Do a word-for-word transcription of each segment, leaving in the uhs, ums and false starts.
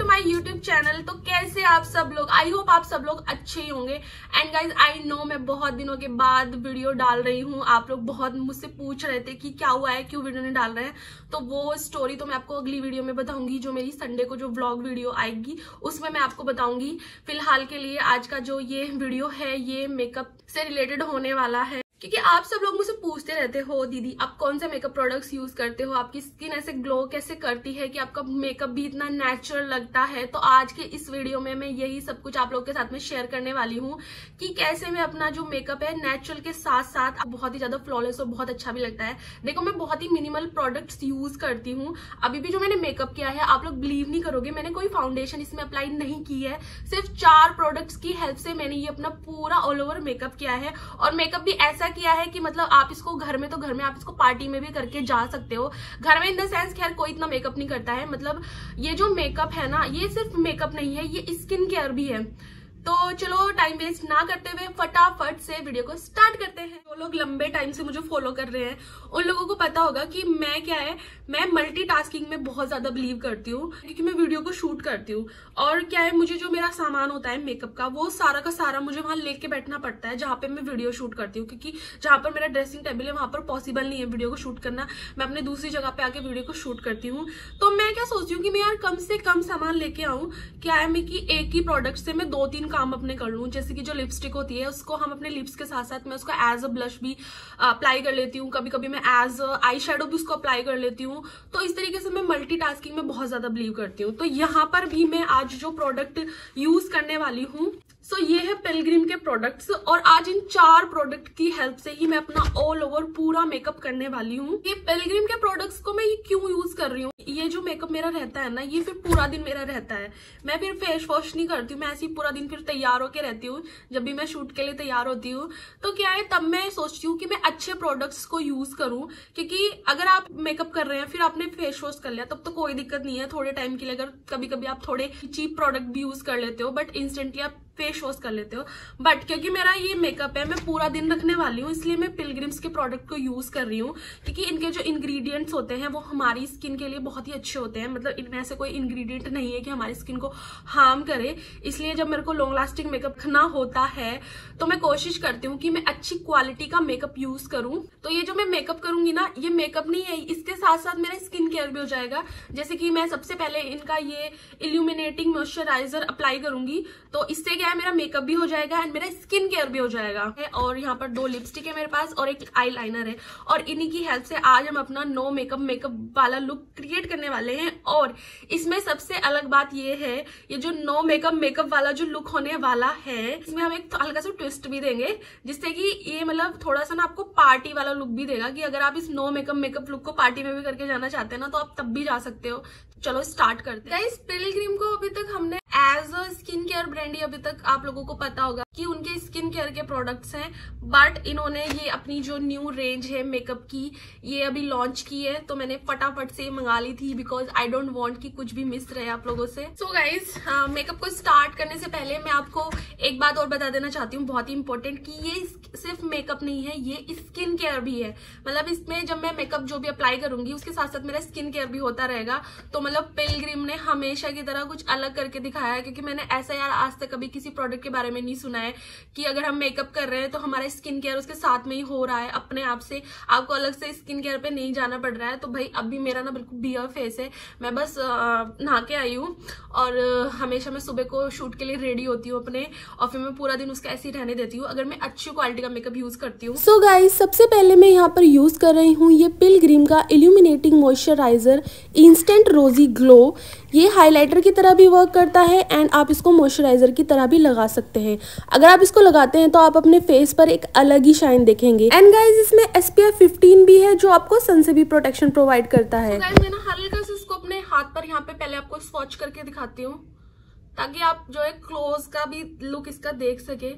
To my YouTube channel. तो कैसे आप सब लोग, आई होप आप सब लोग अच्छे ही होंगे। एंड गाइज आई नो मैं बहुत दिनों के बाद वीडियो डाल रही हूँ, आप लोग बहुत मुझसे पूछ रहे थे कि क्या हुआ है, क्यों वीडियो नहीं डाल रहे हैं। तो वो स्टोरी तो मैं आपको अगली वीडियो में बताऊंगी, जो मेरी संडे को जो व्लॉग वीडियो आएगी उसमें मैं आपको बताऊंगी। फिलहाल के लिए आज का जो ये वीडियो है ये मेकअप से रिलेटेड होने वाला है, क्योंकि आप सब लोग मुझसे पूछते रहते हो दीदी आप कौन से मेकअप प्रोडक्ट्स यूज करते हो, आपकी स्किन ऐसे ग्लो कैसे करती है कि आपका मेकअप भी इतना नेचुरल लगता है। तो आज के इस वीडियो में मैं यही सब कुछ आप लोग के साथ में शेयर करने वाली हूँ कि कैसे मैं अपना जो मेकअप है नेचुरल के साथ साथ बहुत ही ज्यादा फ्लॉलेस और बहुत अच्छा भी लगता है। देखो मैं बहुत ही मिनिमल प्रोडक्ट्स यूज करती हूँ। अभी भी जो मैंने मेकअप किया है आप लोग बिलीव नहीं करोगे, मैंने कोई फाउंडेशन इसमें अप्लाई नहीं की है, सिर्फ चार प्रोडक्ट्स की हेल्प से मैंने ये अपना पूरा ऑल ओवर मेकअप किया है। और मेकअप भी ऐसा किया है कि मतलब आप इसको घर में तो घर में, आप इसको पार्टी में भी करके जा सकते हो। घर में इन द सेंस खैर कोई इतना मेकअप नहीं करता है, मतलब ये जो मेकअप है ना ये सिर्फ मेकअप नहीं है, ये स्किन केयर भी है। तो चलो टाइम वेस्ट ना करते हुए फटाफट से वीडियो को स्टार्ट करते हैं। जो लोग लंबे टाइम से मुझे फॉलो कर रहे हैं उन लोगों को पता होगा कि मैं क्या है, मैं मल्टीटास्किंग में बहुत ज्यादा बिलीव करती हूँ, क्योंकि मैं वीडियो को शूट करती हूँ। और क्या है, मुझे जो मेरा सामान होता है मेकअप का वो सारा का सारा मुझे वहां लेके बैठना पड़ता है जहाँ पे मैं वीडियो शूट करती हूँ, क्योंकि जहाँ पर मेरा ड्रेसिंग टेबल है वहां पर पॉसिबल नहीं है वीडियो को शूट करना। मैं अपने दूसरी जगह पे आके वीडियो को शूट करती हूँ। तो मैं क्या सोचती हूँ कि मैं यार कम से कम सामान लेके आऊँ, क्या है मैं कि एक ही प्रोडक्ट से मैं दो तीन काम अपने कर लूँ। जैसे कि जो लिपस्टिक होती है उसको हम अपने लिप्स के साथ साथ मैं उसको एज अ ब्लश भी अप्लाई कर लेती हूँ, कभी कभी मैं एज आई शेडो भी उसको अप्लाई कर लेती हूँ। तो इस तरीके से मैं मल्टीटास्किंग में बहुत ज्यादा बिलीव करती हूँ। तो यहाँ पर भी मैं आज जो प्रोडक्ट यूज करने वाली हूँ सो so, ये है पिलग्रिम के प्रोडक्ट्स। और आज इन चार प्रोडक्ट की हेल्प से ही मैं अपना ऑल ओवर पूरा मेकअप करने वाली हूँ। ये पिलग्रिम के प्रोडक्ट्स को मैं ये क्यों यूज कर रही हूँ, ये जो मेकअप मेरा रहता है ना ये फिर पूरा दिन मेरा रहता है, मैं फिर फेस वॉश नहीं करती हूँ, मैं ऐसे ही पूरा दिन फिर तैयार होके रहती हूँ। जब भी मैं शूट के लिए तैयार होती हूँ तो क्या है तब मैं सोचती हूँ कि मैं अच्छे प्रोडक्ट्स को यूज करूँ, क्योंकि अगर आप मेकअप कर रहे हैं फिर आपने फेस वॉश कर लिया तब तो कोई दिक्कत नहीं है, थोड़े टाइम के लिए। अगर कभी कभी आप थोड़े चीप प्रोडक्ट भी यूज कर लेते हो बट इंस्टेंटली आप फेस वॉश कर लेते हो, बट क्योंकि मेरा ये मेकअप है मैं पूरा दिन रखने वाली हूँ इसलिए मैं पिलग्रिम्स के प्रोडक्ट को यूज कर रही हूँ, क्योंकि इनके जो इंग्रेडिएंट्स होते हैं वो हमारी स्किन के लिए बहुत ही अच्छे होते हैं। मतलब इनमें ऐसे कोई इंग्रेडिएंट नहीं है कि हमारी स्किन को हार्म करे, इसलिए जब मेरे को लॉन्ग लास्टिंग मेकअप रखना होता है तो मैं कोशिश करती हूँ कि मैं अच्छी क्वालिटी का मेकअप यूज करूँ। तो ये जो मैं मेकअप करूंगी ना ये मेकअप नहीं है, इसके साथ साथ मेरा स्किन केयर भी हो जाएगा। जैसे कि मैं सबसे पहले इनका ये इल्यूमिनेटिंग मॉइस्चराइजर अप्लाई करूंगी, तो इससे क्या मेरा मेकअप भी हो जाएगा एंड मेरा स्किन केयर भी हो जाएगा। और यहाँ पर दो लिपस्टिक है मेरे पास और एक आई लाइनर है, और इन्हीं की हेल्प से आज हम अपना नो मेकअप मेकअप वाला लुक क्रिएट करने वाले हैं। और इसमें सबसे अलग बात ये है, ये जो नो मेकअप मेकअप वाला जो लुक होने वाला है इसमें हम एक हल्का सा ट्विस्ट भी देंगे, जिससे कि ये मतलब थोड़ा सा ना आपको पार्टी वाला लुक भी देगा, कि अगर आप इस नो मेकअप मेकअप लुक को पार्टी में भी करके जाना चाहते हैं ना तो आप तब भी जा सकते हो। चलो स्टार्ट करते हैं। इस पिलग्रिम को अभी तक हमने as a skin care brand ही, अभी तक आप लोगों को पता होगा कि उनके स्किन केयर के प्रोडक्ट्स हैं, बट इन्होंने ये अपनी जो न्यू रेंज है मेकअप की ये अभी लॉन्च की है, तो मैंने फटाफट से मंगा ली थी बिकॉज आई डोंट वांट कि कुछ भी मिस रहे आप लोगों से। सो गाइज मेकअप को स्टार्ट करने से पहले मैं आपको एक बात और बता देना चाहती हूँ, बहुत ही इंपॉर्टेंट, कि ये सिर्फ मेकअप नहीं है, ये स्किन केयर भी है। मतलब इसमें जब मैं मेकअप जो भी अप्लाई करूंगी उसके साथ साथ मेरा स्किन केयर भी होता रहेगा। तो मतलब पिलग्रिम ने हमेशा की तरह कुछ अलग करके दिखाया है, क्योंकि मैंने ऐसा यार आज तक कभी किसी प्रोडक्ट के बारे में नहीं सुना है कि अगर हम मेकअप कर रहे हैं तो हमारा स्किन केयर उसके साथ में ही हो रहा है अपने आप से, आपको अलग से स्किन केयर पे नहीं जाना पड़ रहा है। तो भाई अब भी मेरा ना बिल्कुल बियर फेस है, मैं बस नहा के आई हूँ और हमेशा मैं सुबह को शूट के लिए रेडी होती हूँ अपने, और फिर मैं पूरा दिन उसके ऐसे ही रहने देती हूँ अगर मैं अच्छी क्वालिटी का मेकअप यूज करती हूँ। सो गाइस सबसे पहले मैं यहाँ पर यूज कर रही हूँ ये पिलग्रिम का illuminating moisturiser instant rosy glow. ये हाइलाइटर की तरह भी वर्क करता है एंड आप इसको मॉइस्चराइजर की तरह भी लगा सकते हैं। अगर आप इसको लगाते हैं तो आप अपने फेस पर एक अलग ही शाइन देखेंगे। एंड गाइज इसमें एस पी एफ फिफ्टीन भी है जो आपको सन से भी प्रोटेक्शन प्रोवाइड करता है। so guys, मैं ना हल्का से इसको अपने हाथ पर यहाँ पे पहले आपको स्वॉच करके दिखाती हूँ ताकि आप जो है क्लोज का भी लुक इसका देख सके।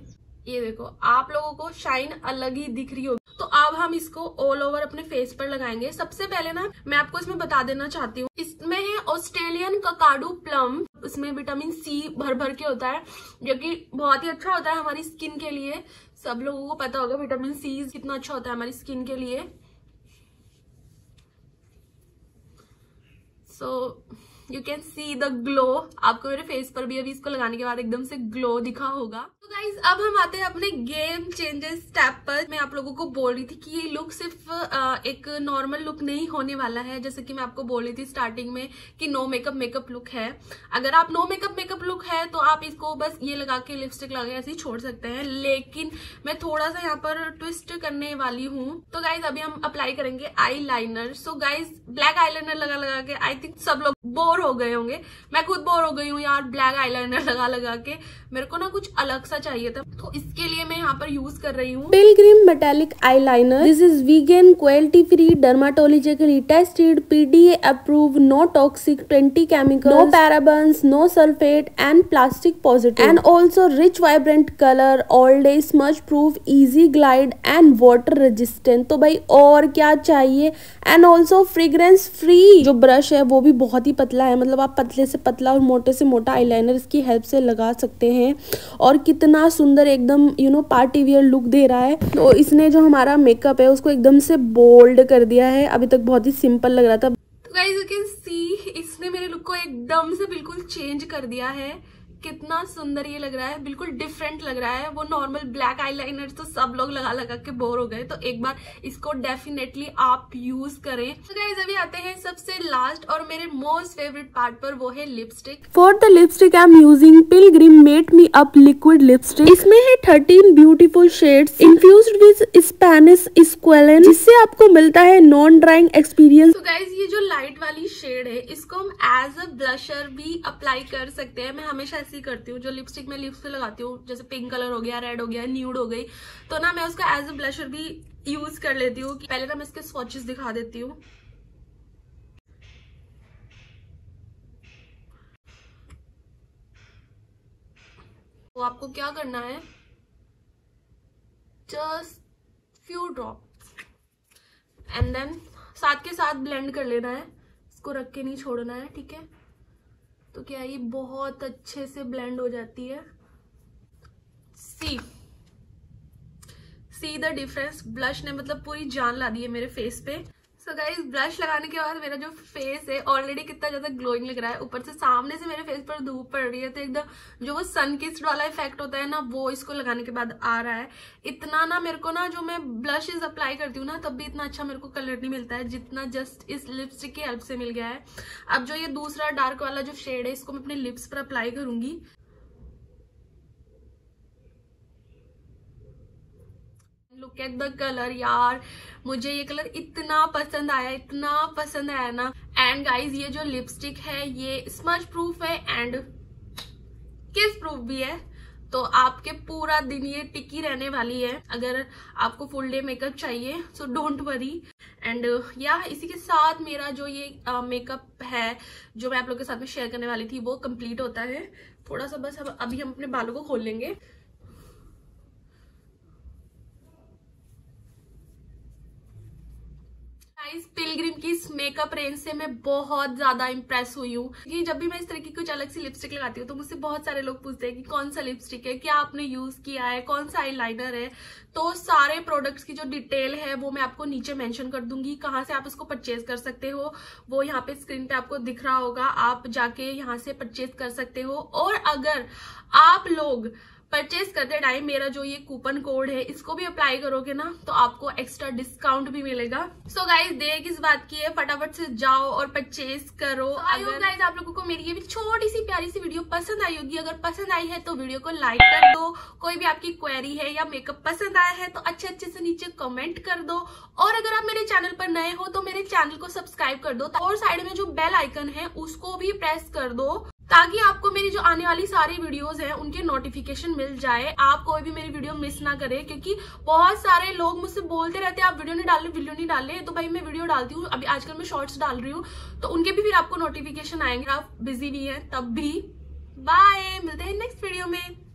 ये देखो आप लोगों को शाइन अलग ही दिख रही होगी। तो अब हम इसको ऑल ओवर अपने फेस पर लगाएंगे। सबसे पहले ना मैं आपको इसमें बता देना चाहती हूँ, इसमें है ऑस्ट्रेलियन ककाडू प्लम, इसमें विटामिन सी भर भर के होता है जो कि बहुत ही अच्छा होता है हमारी स्किन के लिए। सब लोगों को पता होगा विटामिन सी कितना अच्छा होता है हमारी स्किन के लिए। So so, you can see the glow, आपको मेरे फेस पर भी अभी इसको लगाने के बाद एकदम से ग्लो दिखा होगा। तो गाइज अब हम आते हैं अपने गेम चेंजेस स्टेप पर। मैं आप लोगों को बोल रही थी कि ये लुक सिर्फ एक नॉर्मल लुक नहीं होने वाला है, जैसे कि मैं आपको बोल रही थी स्टार्टिंग में कि नो मेकअप मेकअप लुक है। अगर आप नो मेकअप मेकअप लुक है तो आप इसको बस ये लगा के लिपस्टिक लगा के ऐसे ही छोड़ सकते हैं, लेकिन मैं थोड़ा सा यहाँ पर ट्विस्ट करने वाली हूँ। तो गाइज अभी हम अप्लाई करेंगे eye liner. So guys black eye liner लगा लगा के आई थिंक सब लोग बोर हो गए होंगे, मैं खुद बोर हो गई हूँ यार ब्लैक आईलाइनर लगा लगा के। मेरे को ना कुछ अलग सा चाहिए था, तो इसके लिए मैं यहाँ पर यूज कर रही हूँ Pilgrim metallic eyeliner. This is vegan, quality free, dermatologically tested, PDA approve, no toxic, twenty chemical, no parabens, no sulphate and plastic positive, and also rich vibrant colour, all day smudge proof, easy glide and water resistant. तो भाई और क्या चाहिए। And also fragrance free. जो brush है वो भी बहुत ही पतला है, मतलब आप पतले से पतला और मोटे से मोटा आईलाइनर इसकी हेल्प से लगा सकते हैं। और कितना सुंदर एकदम you know party wear look दे रहा है। तो इसने जो हमारा मेकअप है उसको एकदम से बोल्ड कर दिया है, अभी तक बहुत ही सिंपल लग रहा था। तो गाइस यू कैन सी इसने मेरे लुक को एकदम से बिल्कुल चेंज कर दिया है। कितना सुंदर ये लग रहा है, बिल्कुल डिफरेंट लग रहा है। वो नॉर्मल ब्लैक आईलाइनर तो सब लोग लगा लगा के बोर हो गए, तो एक बार इसको डेफिनेटली आप यूज करें। तो गाइस अभी आते हैं सबसे लास्ट और मेरे मोस्ट फेवरेट पार्ट पर, वो है lipstick. For the lipstick I am using Pilgrim matte me up liquid lipstick. इसमें है thirteen beautiful shades infused with Spanish squalane, जिससे आपको मिलता है नॉन ड्राइंग एक्सपीरियंस। तो गाइस ये जो लाइट वाली शेड है इसको हम एज अ ब्लशर भी अप्लाई कर सकते हैं। मैं हमेशा करती हूँ, जो लिपस्टिक मैं लिप्स पे लगाती हूँ, जैसे पिंक कलर हो गया, रेड हो गया, न्यूड हो गई, तो ना मैं उसका एज अ ब्लशर भी यूज कर लेती हूँ। पहले ना मैं इसके स्वॉचेस दिखा देती हूँ। तो आपको क्या करना है, just few drops and then साथ के साथ ब्लेंड कर लेना है, इसको रख के नहीं छोड़ना है, ठीक है। तो क्या ये बहुत अच्छे से ब्लेंड हो जाती है। See see the difference, blush ने मतलब पूरी जान ला दी है मेरे फेस पे। सो गाइस ब्लश लगाने के बाद मेरा जो फेस है ऑलरेडी कितना ज्यादा ग्लोइंग लग रहा है। ऊपर से सामने से मेरे फेस पर धूप पड़ रही है, तो एकदम जो वो सन किस्ड वाला इफेक्ट होता है ना, वो इसको लगाने के बाद आ रहा है। इतना ना मेरे को ना, जो मैं ब्लशेस अप्लाई करती हूँ ना, तब भी इतना अच्छा मेरे को कलर नहीं मिलता है जितना जस्ट इस लिपस्टिक की हेल्प से मिल गया है। अब जो ये दूसरा डार्क वाला जो शेड है इसको मैं अपने लिप्स पर अप्लाई करूंगी। लुक एट द कलर यार, मुझे ये कलर इतना पसंद आया, इतना पसंद आया ना। एंड गाइज ये जो लिपस्टिक है ये स्मज प्रूफ है एंड किस प्रूफ भी है, तो आपके पूरा दिन ये टिकी रहने वाली है अगर आपको फुल डे मेकअप चाहिए। So don't worry. एंड या इसी के साथ मेरा जो ये मेकअप uh, है जो मैं आप लोगों के साथ में शेयर करने वाली थी वो कंप्लीट होता है। थोड़ा सा बस अब अभी हम अपने बालों को खोल लेंगे। इस पिलग्रिम की इस मेकअप रेंज से मैं बहुत ज्यादा इंप्रेस हुई हूँ, क्योंकि जब भी मैं इस तरह की कुछ अलग सी लिपस्टिक लगाती हूँ तो मुझसे बहुत सारे लोग पूछते हैं कि कौन सा लिपस्टिक है, क्या आपने यूज किया है, कौन सा आईलाइनर है। तो सारे प्रोडक्ट्स की जो डिटेल है वो मैं आपको नीचे मेंशन कर दूंगी, कहाँ से आप इसको परचेज कर सकते हो वो यहाँ पे स्क्रीन पे आपको दिख रहा होगा, आप जाके यहाँ से परचेज कर सकते हो। और अगर आप लोग परचेज करते टाइम मेरा जो ये कूपन कोड है इसको भी अप्लाई करोगे ना, तो आपको एक्स्ट्रा डिस्काउंट भी मिलेगा। सो गाइज देर किस बात की है, फटाफट से जाओ और परचेज करो। आई होप गाइज आप लोगों को मेरी ये भी छोटी सी प्यारी सी वीडियो पसंद आई होगी। अगर पसंद आई है तो वीडियो को लाइक कर दो। कोई भी आपकी क्वेरी है या मेकअप पसंद आया है तो अच्छे अच्छे से नीचे कमेंट कर दो। और अगर आप मेरे चैनल पर नए हो तो मेरे चैनल को सब्सक्राइब कर दो, और साइड में जो बेल आइकन है उसको भी प्रेस कर दो, ताकि आपको मेरी जो आने वाली सारी वीडियोस हैं उनके नोटिफिकेशन मिल जाए, आप कोई भी मेरी वीडियो मिस ना करें। क्योंकि बहुत सारे लोग मुझसे बोलते रहते हैं आप वीडियो नहीं डाल रहे, वीडियो नहीं डाल रहे, तो भाई मैं वीडियो डालती हूँ। अभी आजकल मैं शॉर्ट्स डाल रही हूँ, तो उनके भी फिर आपको नोटिफिकेशन आएंगे। आप बिजी नहीं है तब भी। बाय, मिलते हैं नेक्स्ट वीडियो में।